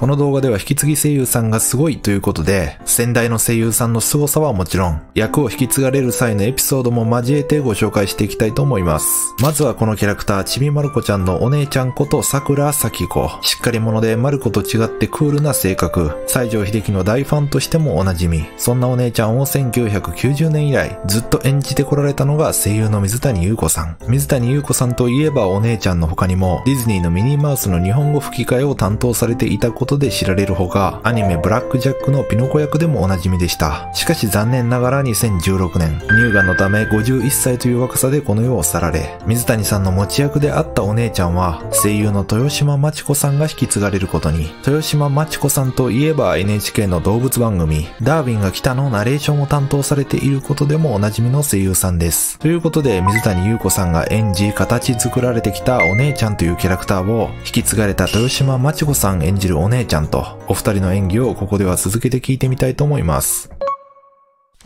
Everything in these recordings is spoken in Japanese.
この動画では引き継ぎ声優さんがすごいということで、先代の声優さんの凄さはもちろん、役を引き継がれる際のエピソードも交えてご紹介していきたいと思います。まずはこのキャラクター、ちびまる子ちゃんのお姉ちゃんこと桜咲子。しっかり者でまる子と違ってクールな性格。西城秀樹の大ファンとしてもおなじみ。そんなお姉ちゃんを1990年以来、ずっと演じてこられたのが声優の水谷優子さん。水谷優子さんといえばお姉ちゃんの他にも、ディズニーのミニーマウスの日本語吹き替えを担当されていたことで知られるほか、アニメブラックジャックのピノコ役でもおなじみでした。しかし残念ながら2016年乳がんのため51歳という若さでこの世を去られ、水谷さんの持ち役であったお姉ちゃんは声優の豊島真知子さんが引き継がれることに。豊島真知子さんといえば NHK の動物番組ダーウィンが来たのナレーションを担当されていることでもおなじみの声優さんです。ということで水谷優子さんが演じ形作られてきたお姉ちゃんというキャラクターを引き継がれた豊島真知子さん演じるお姉ちゃんとお二人の演技をここでは続けて聞いてみたいと思います。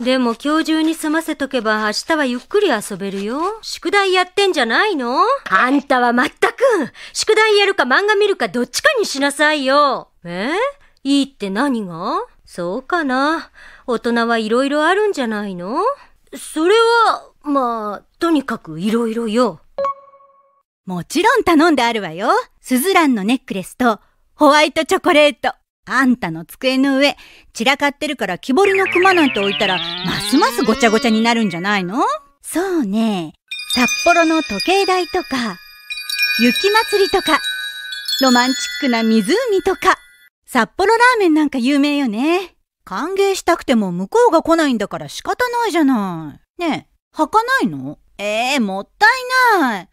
でも今日中に済ませとけば明日はゆっくり遊べるよ。宿題やってんじゃないの？あんたは全く宿題やるか漫画見るかどっちかにしなさいよ。いいって何が？そうかな、大人はいろいろあるんじゃないの？それはまあとにかくいろいろよ。もちろん頼んであるわよ。スズランのネックレスとホワイトチョコレート。あんたの机の上、散らかってるから木彫りの熊なんて置いたら、ますますごちゃごちゃになるんじゃないの？そうね。札幌の時計台とか、雪祭りとか、ロマンチックな湖とか、札幌ラーメンなんか有名よね。歓迎したくても向こうが来ないんだから仕方ないじゃない。ねえ、履かないの？もったいない。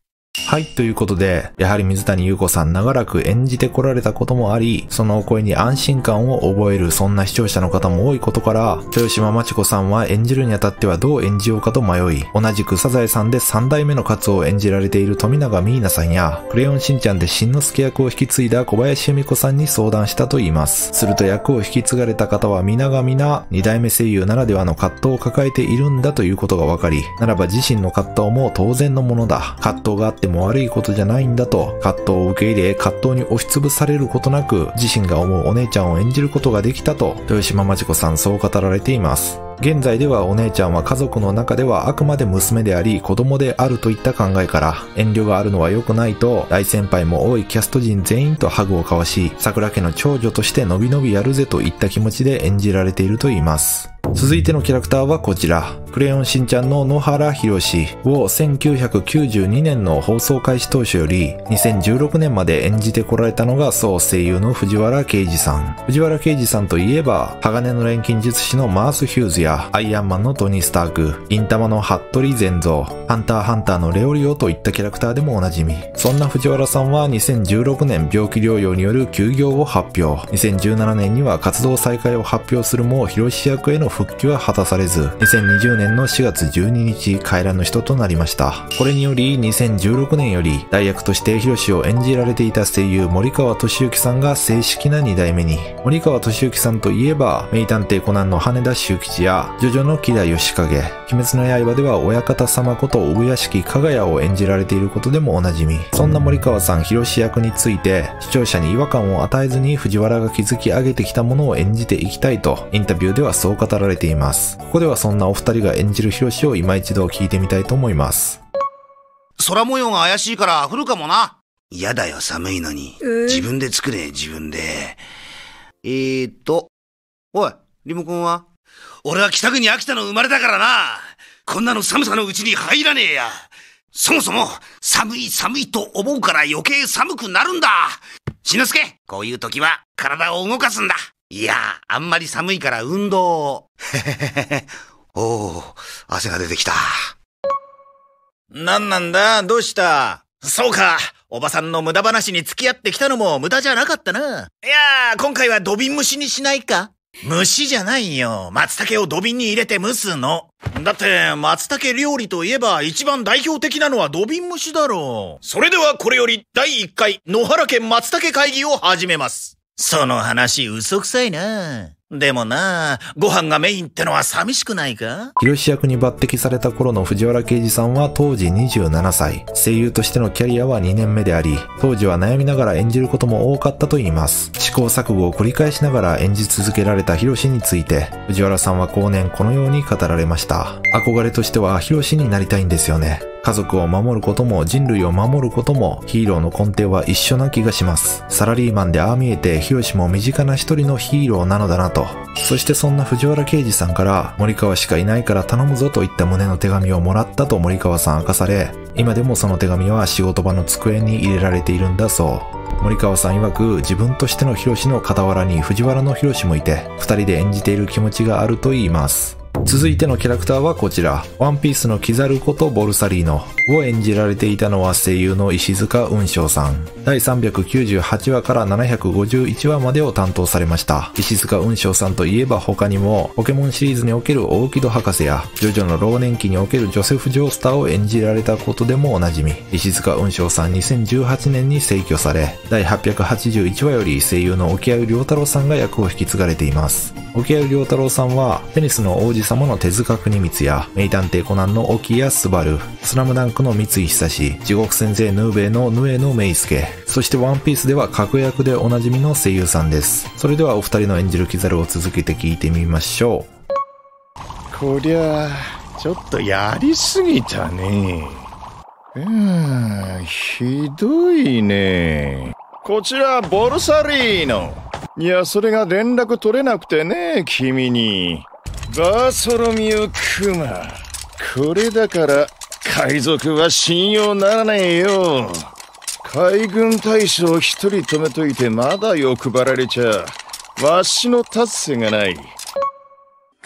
はい、ということで、やはり水谷優子さん長らく演じてこられたこともあり、そのお声に安心感を覚える、そんな視聴者の方も多いことから、豊島真知子さんは演じるにあたってはどう演じようかと迷い、同じくサザエさんで3代目のカツオを演じられている富永美奈さんや、クレヨンしんちゃんでしんのすけ役を引き継いだ小林由美子さんに相談したといいます。すると役を引き継がれた方は皆が皆、2代目声優ならではの葛藤を抱えているんだということが分かり、ならば自身の葛藤も当然のものだ。葛藤があっても悪いことじゃないんだと葛藤を受け入れ、葛藤に押しつぶされることなく自身が思うお姉ちゃんを演じることができたと豊島真知子さんそう語られています。現在ではお姉ちゃんは家族の中ではあくまで娘であり子供であるといった考えから遠慮があるのは良くないと大先輩も多いキャスト陣全員とハグを交わし、桜家の長女としてのびのびやるぜといった気持ちで演じられているといいます。続いてのキャラクターはこちら。クレヨンしんちゃんの野原ひろしを1992年の放送開始当初より2016年まで演じてこられたのが総声優の藤原啓治さん。藤原啓治さんといえば、鋼の錬金術師のマース・ヒューズや、アイアンマンのトニー・スターク、銀魂の服部善三、ハンター×ハンターのレオリオといったキャラクターでもおなじみ。そんな藤原さんは2016年病気療養による休業を発表。2017年には活動再開を発表するも、ひろし役への復帰は果たされず、2020年の4月12日、帰らぬ人となりました。これにより、2016年より、代役としてヒロシを演じられていた声優、森川俊之さんが正式な2代目に。森川俊之さんといえば、名探偵コナンの羽田秀吉や、ジョジョの木田義景、鬼滅の刃では親方様こと、産屋敷かがやを演じられていることでもおなじみ。そんな森川さん、ヒロシ役について、視聴者に違和感を与えずに藤原が築き上げてきたものを演じていきたいと、インタビューではそう語られています。ここではそんなお二人が演じるヒロシを今一度聞いてみたいと思います。空模様が怪しいから降るかもな。嫌だよ、寒いのに。自分で作れ、自分で。おい、リモコンは？俺は北国秋田の生まれだからな。こんなの寒さのうちに入らねえや。そもそも、寒い寒いと思うから余計寒くなるんだ。しのすけ、こういう時は体を動かすんだ。いや、あんまり寒いから運動を。おお、汗が出てきた。なんなんだ、どうした？そうか、おばさんの無駄話に付き合ってきたのも無駄じゃなかったな。いやー、今回は土瓶蒸しにしないか？蒸しじゃないよ。松茸を土瓶に入れて蒸すの。だって、松茸料理といえば一番代表的なのは土瓶蒸しだろう。それではこれより第1回野原家松茸会議を始めます。その話嘘くさいな。でもなあ、ご飯がメインってのは寂しくないか？ヒロシ役に抜擢された頃の藤原啓治さんは当時27歳。声優としてのキャリアは2年目であり、当時は悩みながら演じることも多かったといいます。試行錯誤を繰り返しながら演じ続けられたヒロシについて、藤原さんは後年このように語られました。憧れとしてはヒロシになりたいんですよね。家族を守ることも人類を守ることもヒーローの根底は一緒な気がします。サラリーマンでああ見えてヒロシも身近な一人のヒーローなのだなと。そしてそんな藤原啓治さんから森川しかいないから頼むぞといった旨の手紙をもらったと森川さん明かされ、今でもその手紙は仕事場の机に入れられているんだそう。森川さん曰く自分としてのヒロシの傍らに藤原のヒロシもいて、二人で演じている気持ちがあると言います。続いてのキャラクターはこちら。ワンピースのキザルことボルサリーノを演じられていたのは声優の石塚雲尚さん。第398話から751話までを担当されました。石塚雲尚さんといえば他にも、ポケモンシリーズにおけるオーキド博士や、ジョジョの老年期におけるジョセフ・ジョースターを演じられたことでもおなじみ。石塚雲尚さん2018年に逝去され、第881話より声優の沖合良太郎さんが役を引き継がれています。沖合良太郎さんは、テニスの王子様の手塚国光や、名探偵コナンの沖谷昴、スラムダンクの三井久志、地獄先生ヌーベイのヌエノメイスケ、そしてワンピースでは各役でおなじみの声優さんです。それではお二人の演じるキザルを続けて聞いてみましょう。こりゃあ、ちょっとやりすぎたね。ひどいね。こちら、ボルサリーノ。いや、それが連絡取れなくてね、君に。バーソロミュクマ。これだから、海賊は信用ならねえよ。海軍大将一人止めといてまだ欲張られちゃ、わしの達成がない。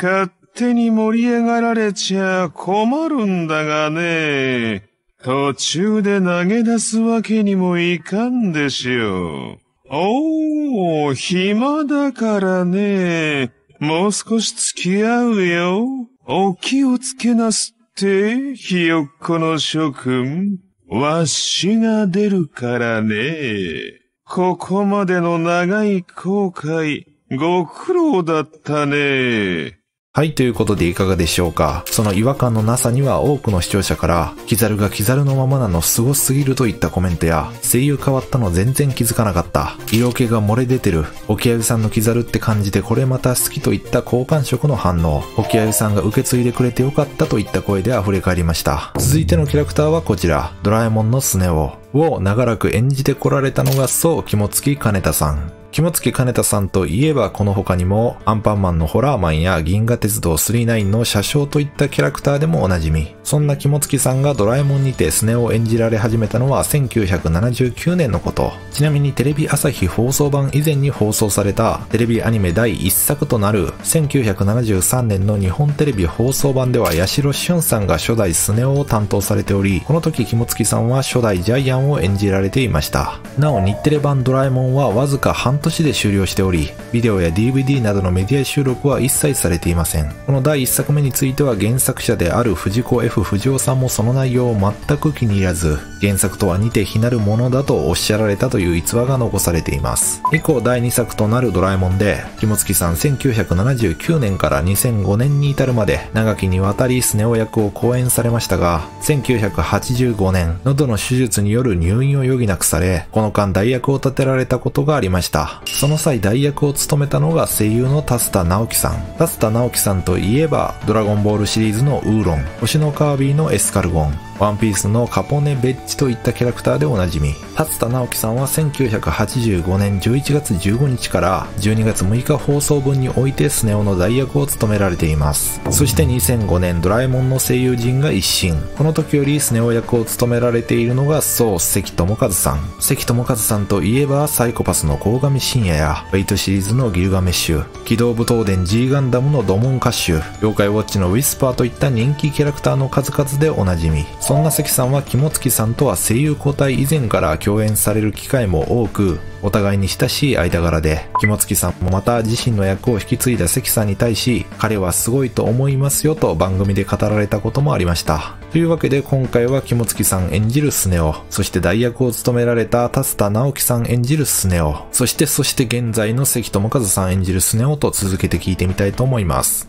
勝手に盛り上がられちゃ困るんだがね。途中で投げ出すわけにもいかんでしょう。おー、暇だからね。もう少し付き合うよ。お気をつけなすって、ひよっこの諸君。わしが出るからね。ここまでの長い航海、ご苦労だったね。はい、ということでいかがでしょうか。その違和感のなさには多くの視聴者から、キザルがキザルのままなの凄すぎるといったコメントや、声優変わったの全然気づかなかった。色気が漏れ出てる。沖合さんのキザルって感じでこれまた好きといった好感触の反応。沖合さんが受け継いでくれてよかったといった声で溢れ返りました。続いてのキャラクターはこちら。ドラえもんのスネ夫を長らく演じてこられたのがそう、肝付兼太さん。肝付兼太さんといえばこの他にもアンパンマンのホラーマンや銀河鉄道999の車掌といったキャラクターでもおなじみ。そんな肝付さんがドラえもんにてスネ夫を演じられ始めたのは1979年のこと。ちなみにテレビ朝日放送版以前に放送されたテレビアニメ第1作となる1973年の日本テレビ放送版では八代俊さんが初代スネ夫を担当されており、この時肝付さんは初代ジャイアンを演じられていました。なお日テレ版ドラえもんはわずか半年で終了しており、ビデオや DVD などのメディア収録は一切されていません。この第1作目については原作者である藤子 F 不二雄さんもその内容を全く気に入らず、原作とは似て非なるものだとおっしゃられたという逸話が残されています。以降第2作となるドラえもんで、肝付さん1979年から2005年に至るまで長きにわたりスネ夫役を好演されましたが、1985年喉の手術による入院を余儀なくされ、この間代役を立てられたことがありました。その際代役を務めたのが声優の田蔦直樹さん。田蔦直樹さんといえばドラゴンボールシリーズのウーロン、星のカービィのエスカルゴン、ワンピースのカポネベッチといったキャラクターでおなじみ。田蔦直樹さんは1985年11月15日から12月6日放送分においてスネ夫の代役を務められています。そして2005年ドラえもんの声優陣が一新。この時よりスネ夫役を務められているのがそう、関智一さん。関智一さんといえばサイコパスの鴻上信也やベイトシリーズのギルガメッシュ、機動武闘伝 G ガンダムのドモンカッシュ、妖怪ウォッチのウィスパーといった人気キャラクターの数々でおなじみ。そんな関さんは肝付さんとは声優交代以前から共演される機会も多く、お互いに親しい間柄で、肝付さんもまた自身の役を引き継いだ関さんに対し、彼はすごいと思いますよと番組で語られたこともありました。というわけで今回は肝付さん演じるスネ夫、そして代役を務められた竜田直樹さん演じるスネ夫、そして現在の関智一さん演じるスネ夫と続けて聞いてみたいと思います。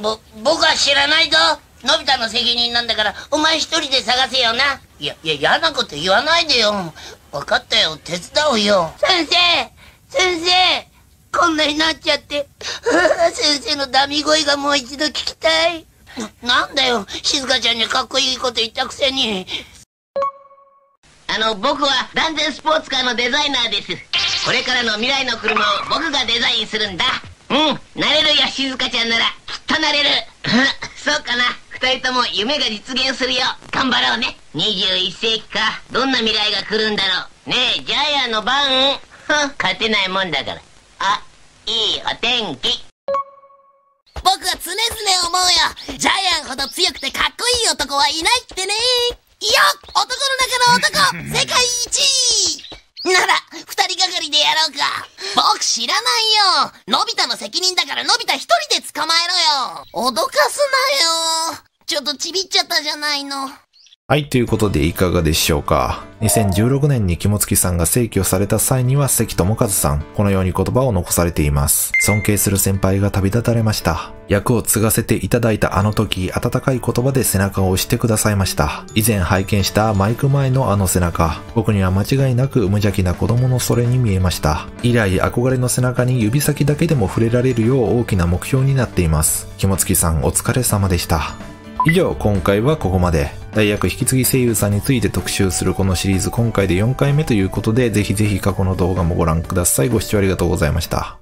僕は知らないぞ。のび太の責任なんだから、お前一人で探せよな。いや、嫌なこと言わないでよ。分かったよ、手伝うよ。先生、こんなになっちゃって、先生のダミ声がもう一度聞きたい。なんだよ、静香ちゃんにかっこいいこと言ったくせに。僕は断然スポーツカーのデザイナーです。これからの未来の車を僕がデザインするんだ。うん、なれるよ、静香ちゃんなら、きっとなれる。そうかな。二人とも夢が実現するよ。頑張ろうね。21世紀か。どんな未来が来るんだろう。ねえ、ジャイアンの番。勝てないもんだから。あ、いいお天気。僕は常々思うよ。ジャイアンほど強くてかっこいい男はいないってね。いや、男の中の男、世界一位なら、二人がかりでやろうか。僕知らないよ。のび太の責任だからのび太一人で捕まえろよ。脅かすなよ。ちょっとちびっちゃったじゃないの。はい、ということでいかがでしょうか。2016年に肝付さんが逝去された際には関智一さん、このように言葉を残されています。尊敬する先輩が旅立たれました。役を継がせていただいたあの時、温かい言葉で背中を押してくださいました。以前拝見したマイク前のあの背中、僕には間違いなく無邪気な子供のそれに見えました。以来憧れの背中に指先だけでも触れられるよう大きな目標になっています。肝付さんお疲れ様でした。以上、今回はここまで。代役引き継ぎ声優さんについて特集するこのシリーズ、今回で4回目ということで、ぜひぜひ過去の動画もご覧ください。ご視聴ありがとうございました。